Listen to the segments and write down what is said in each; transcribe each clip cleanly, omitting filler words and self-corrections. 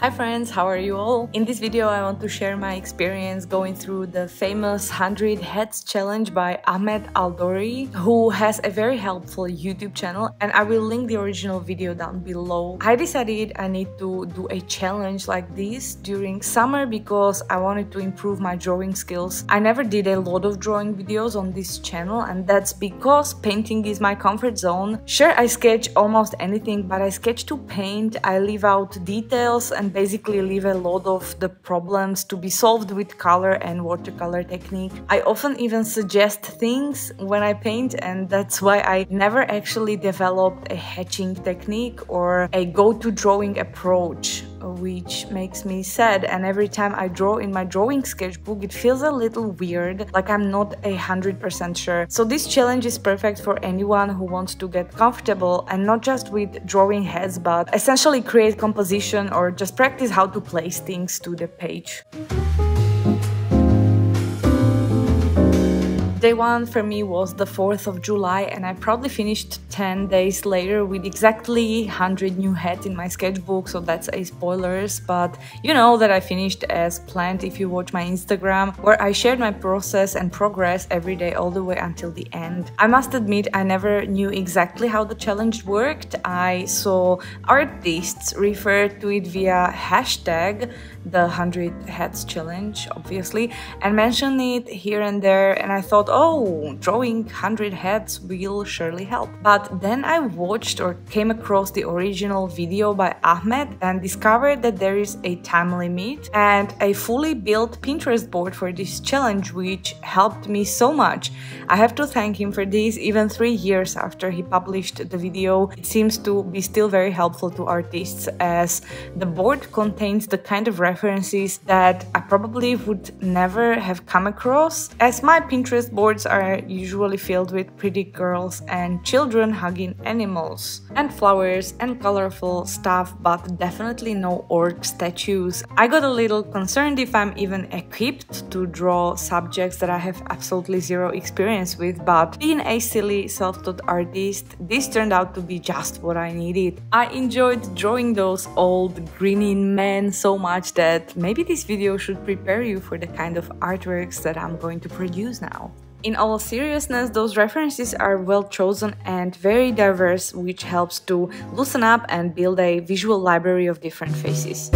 Hi friends, how are you all? In this video I want to share my experience going through the famous 100 Heads Challenge by Ahmed Aldoori, who has a very helpful YouTube channel, and I will link the original video down below. I decided I need to do a challenge like this during summer because I wanted to improve my drawing skills. I never did a lot of drawing videos on this channel, and that's because painting is my comfort zone. Sure, I sketch almost anything, but I sketch to paint, I leave out details and basically leave a lot of the problems to be solved with color and watercolor technique. I often even suggest things when I paint, and that's why I never actually developed a hatching technique or a go-to drawing approach, which makes me sad. And every time I draw in my drawing sketchbook, it feels a little weird, like I'm not 100% sure. So this challenge is perfect for anyone who wants to get comfortable, and not just with drawing heads, but essentially create composition or just practice how to place things to the page. Day one for me was the 4th of July, and I proudly finished 10 days later with exactly 100 new heads in my sketchbook, so that's a spoilers, but you know that I finished as planned if you watch my Instagram, where I shared my process and progress every day all the way until the end. I must admit I never knew exactly how the challenge worked. I saw artists refer to it via hashtag the 100 heads challenge, obviously, and mention it here and there, and I thought, oh, drawing 100 heads will surely help. But then I watched or came across the original video by Ahmed and discovered that there is a time limit and a fully built Pinterest board for this challenge, which helped me so much. I have to thank him for this. Even 3 years after he published the video, it seems to be still very helpful to artists, as the board contains the kind of references that I probably would never have come across, as my Pinterest boards are usually filled with pretty girls and children hugging animals and flowers and colorful stuff, but definitely no orc statues. I got a little concerned if I'm even equipped to draw subjects that I have absolutely zero experience with, but being a silly self-taught artist, this turned out to be just what I needed. I enjoyed drawing those old grinning men so much that maybe this video should prepare you for the kind of artworks that I'm going to produce now. In all seriousness, those references are well chosen and very diverse, which helps to loosen up and build a visual library of different faces.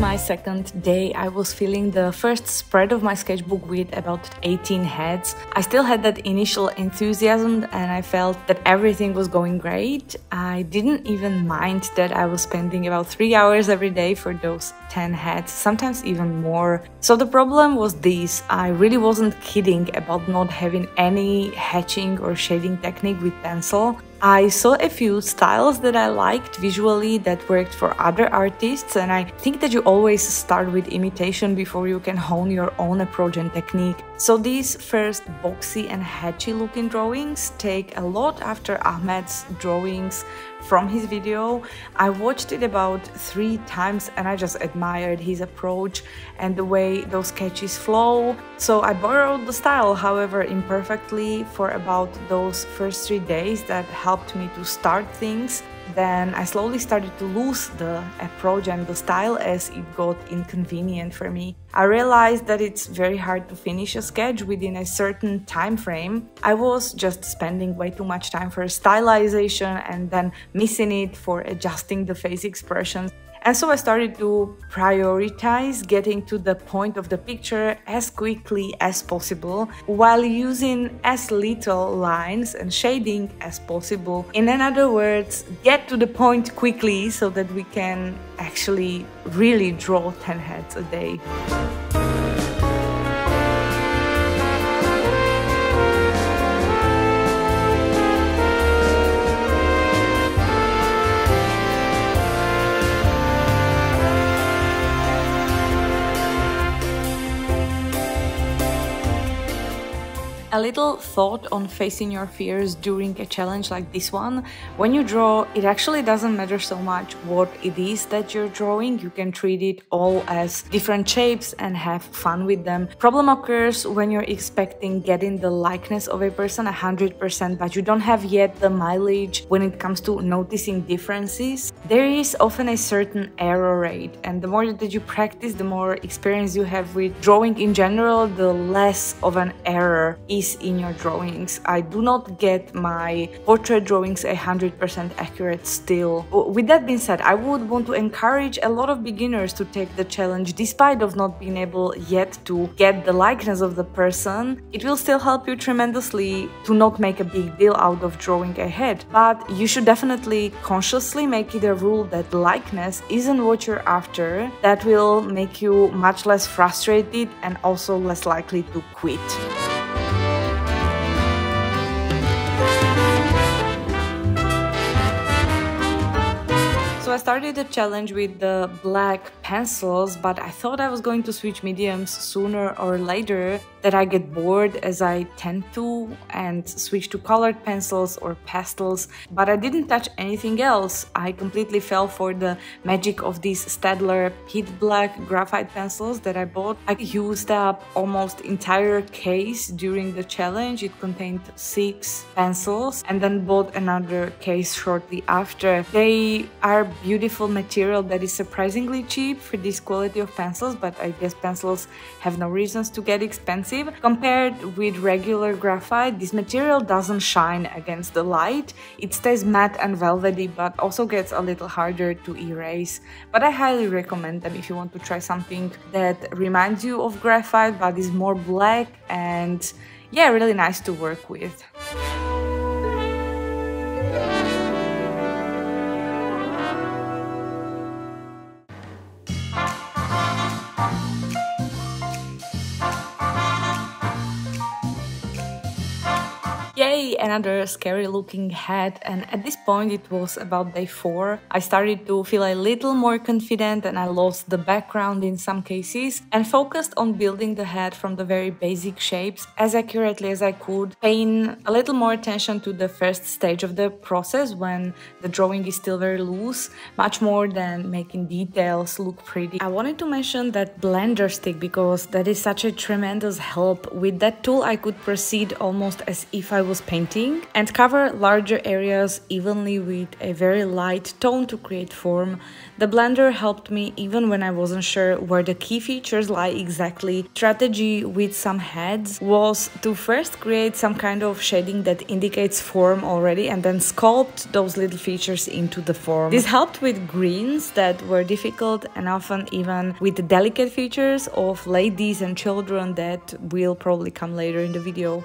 My second day, I was filling the first spread of my sketchbook with about 18 heads. I still had that initial enthusiasm and I felt that everything was going great. I didn't even mind that I was spending about 3 hours every day for those 10 heads, sometimes even more. So the problem was this: I really wasn't kidding about not having any hatching or shading technique with pencil. I saw a few styles that I liked visually that worked for other artists, and I think that you always start with imitation before you can hone your own approach and technique. So these first boxy and hatchy looking drawings take a lot after Ahmed's drawings from his video. I watched it about 3 times and I just admired his approach and the way those sketches flow. So I borrowed the style, however imperfectly, for about those first 3 days. That helped me to start things. Then I slowly started to lose the approach and the style as it got inconvenient for me. I realized that it's very hard to finish a sketch within a certain time frame. I was just spending way too much time for stylization and then missing it for adjusting the face expressions. And so I started to prioritize getting to the point of the picture as quickly as possible, while using as little lines and shading as possible. In other words, get to the point quickly so that we can actually really draw 10 heads a day. A little thought on facing your fears during a challenge like this one. When you draw, it actually doesn't matter so much what it is that you're drawing. You can treat it all as different shapes and have fun with them. Problem occurs when you're expecting getting the likeness of a person 100%, but you don't have yet the mileage when it comes to noticing differences. There is often a certain error rate, and the more that you practice, the more experience you have with drawing in general, the less of an error in your drawings. I do not get my portrait drawings 100% accurate still. With that being said, I would want to encourage a lot of beginners to take the challenge despite of not being able yet to get the likeness of the person. It will still help you tremendously to not make a big deal out of drawing ahead, but you should definitely consciously make it a rule that likeness isn't what you're after. That will make you much less frustrated and also less likely to quit. So I started the challenge with the black pencils, but I thought I was going to switch mediums sooner or later, that I get bored as I tend to and switch to colored pencils or pastels, but I didn't touch anything else. I completely fell for the magic of these Staedtler Pitt Black graphite pencils that I bought. I used up almost entire case during the challenge. It contained 6 pencils, and then bought another case shortly after. They are beautiful material that is surprisingly cheap for this quality of pencils, but I guess pencils have no reasons to get expensive. Compared with regular graphite, this material doesn't shine against the light. It stays matte and velvety, but also gets a little harder to erase. But I highly recommend them if you want to try something that reminds you of graphite but is more black and, yeah, really nice to work with. Yay, another scary looking hat, and at this point it was about day 4. I started to feel a little more confident and I lost the background in some cases and focused on building the hat from the very basic shapes as accurately as I could, paying a little more attention to the first stage of the process when the drawing is still very loose, much more than making details look pretty. I wanted to mention that blender stick because that is such a tremendous help. With that tool I could proceed almost as if I was painting and cover larger areas evenly with a very light tone to create form. The blender helped me even when I wasn't sure where the key features lie exactly. Strategy with some heads was to first create some kind of shading that indicates form already and then sculpt those little features into the form. This helped with greens that were difficult and often even with the delicate features of ladies and children that will probably come later in the video.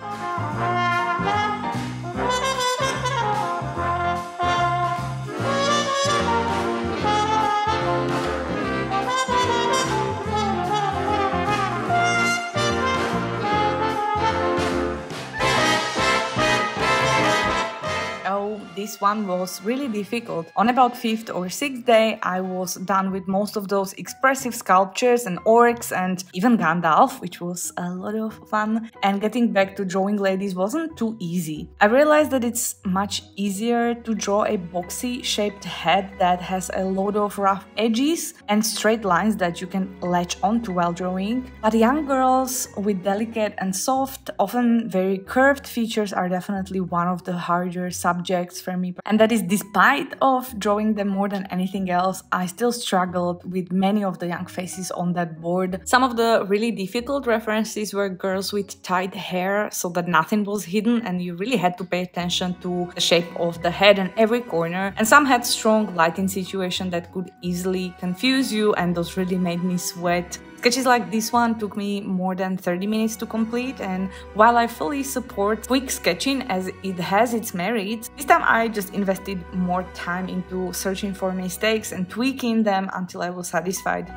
This one was really difficult. On about 5th or 6th day, I was done with most of those expressive sculptures and orcs and even Gandalf, which was a lot of fun. And getting back to drawing ladies wasn't too easy. I realized that it's much easier to draw a boxy shaped head that has a lot of rough edges and straight lines that you can latch onto while drawing. But young girls with delicate and soft, often very curved features are definitely one of the harder subjects for me, and that is despite of drawing them more than anything else. I still struggled with many of the young faces on that board. Some of the really difficult references were girls with tight hair so that nothing was hidden and you really had to pay attention to the shape of the head and every corner, and some had strong lighting situation that could easily confuse you, and those really made me sweat. Sketches like this one took me more than 30 minutes to complete, and while I fully support quick sketching as it has its merits, this time I just invested more time into searching for mistakes and tweaking them until I was satisfied.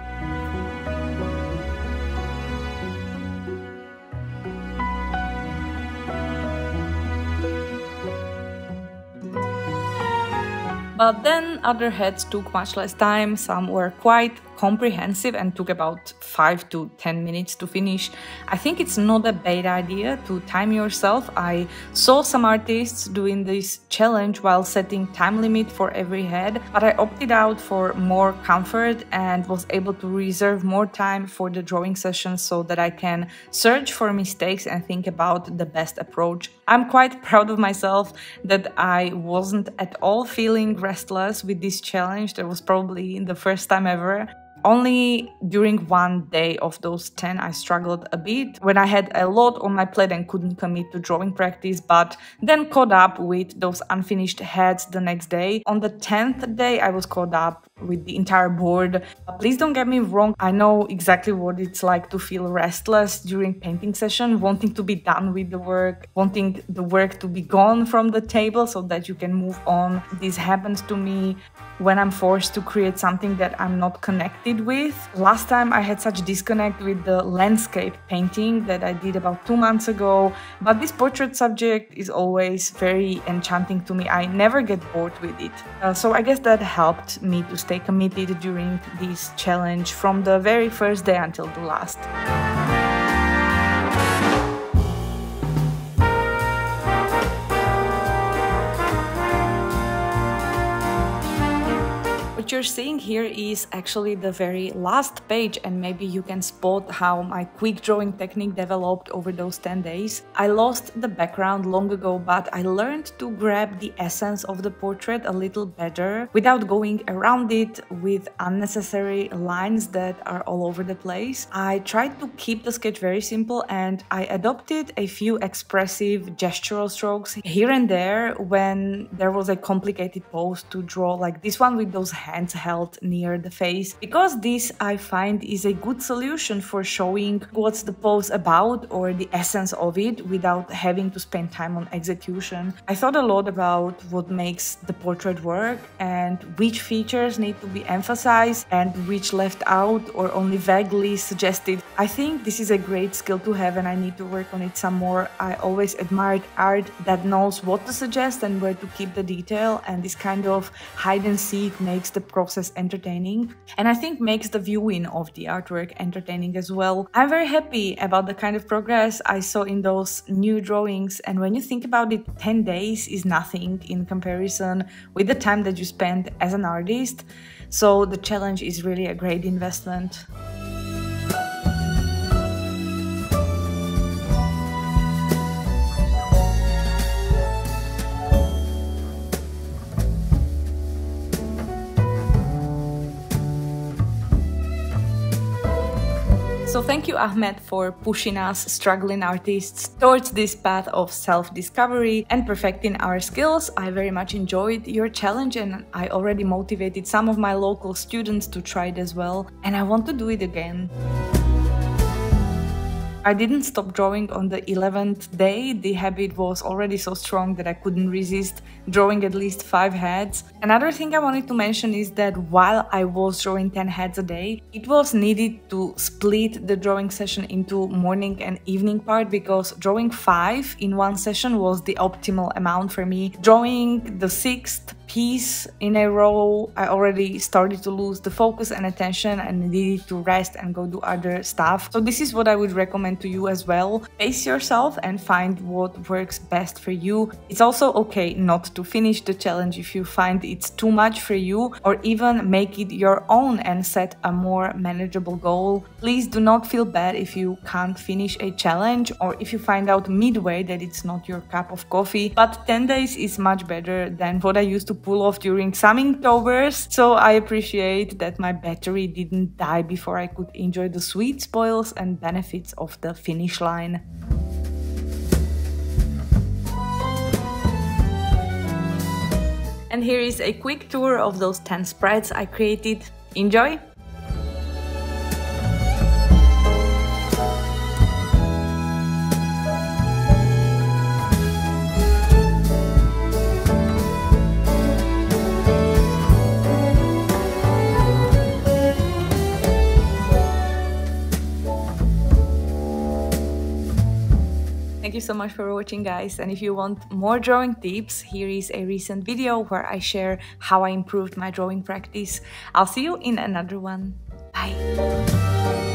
But then other heads took much less time. Some were quite comprehensive and took about 5 to 10 minutes to finish. I think it's not a bad idea to time yourself. I saw some artists doing this challenge while setting time limit for every head, but I opted out for more comfort and was able to reserve more time for the drawing sessions so that I can search for mistakes and think about the best approach. I'm quite proud of myself that I wasn't at all feeling restless with this challenge. That was probably the first time ever. Only during one day of those 10 I struggled a bit when I had a lot on my plate and couldn't commit to drawing practice, but then caught up with those unfinished heads the next day. On the 10th day I was caught up with the entire board. Please don't get me wrong, I know exactly what it's like to feel restless during painting session, wanting to be done with the work, wanting the work to be gone from the table so that you can move on. This happens to me when I'm forced to create something that I'm not connected with. Last time I had such disconnect with the landscape painting that I did about 2 months ago, but this portrait subject is always very enchanting to me. I never get bored with it. So I guess that helped me to stay committed during this challenge from the very first day until the last. What you're seeing here is actually the very last page, and maybe you can spot how my quick drawing technique developed over those 10 days. I lost the background long ago, but I learned to grab the essence of the portrait a little better without going around it with unnecessary lines that are all over the place. I tried to keep the sketch very simple, and I adopted a few expressive gestural strokes here and there when there was a complicated pose to draw, like this one with those hands held near the face, because this I find is a good solution for showing what's the pose about or the essence of it without having to spend time on execution. I thought a lot about what makes the portrait work and which features need to be emphasized and which left out or only vaguely suggested. I think this is a great skill to have, and I need to work on it some more. I always admired art that knows what to suggest and where to keep the detail, and this kind of hide and seek makes the process entertaining, and I think makes the viewing of the artwork entertaining as well. I'm very happy about the kind of progress I saw in those new drawings, and when you think about it, 10 days is nothing in comparison with the time that you spend as an artist, so the challenge is really a great investment. So thank you, Ahmed, for pushing us struggling artists towards this path of self-discovery and perfecting our skills. I very much enjoyed your challenge, and I already motivated some of my local students to try it as well, and I want to do it again. I didn't stop drawing on the 11th day. The habit was already so strong that I couldn't resist drawing at least 5 heads. Another thing I wanted to mention is that while I was drawing 10 heads a day, it was needed to split the drawing session into morning and evening part, because drawing 5 in one session was the optimal amount for me. Drawing the 6th piece in a row, I already started to lose the focus and attention and needed to rest and go do other stuff. So this is what I would recommend to you as well. Pace yourself and find what works best for you. It's also okay not to finish the challenge if you find it's too much for you, or even make it your own and set a more manageable goal. Please do not feel bad if you can't finish a challenge or if you find out midway that it's not your cup of coffee, but 10 days is much better than what I used to pull off during some Inktober's, so I appreciate that my battery didn't die before I could enjoy the sweet spoils and benefits of the finish line. And here is a quick tour of those 10 spreads I created. Enjoy! Thank you so much for watching, guys, and if you want more drawing tips, here is a recent video where I share how I improved my drawing practice. I'll see you in another one. Bye.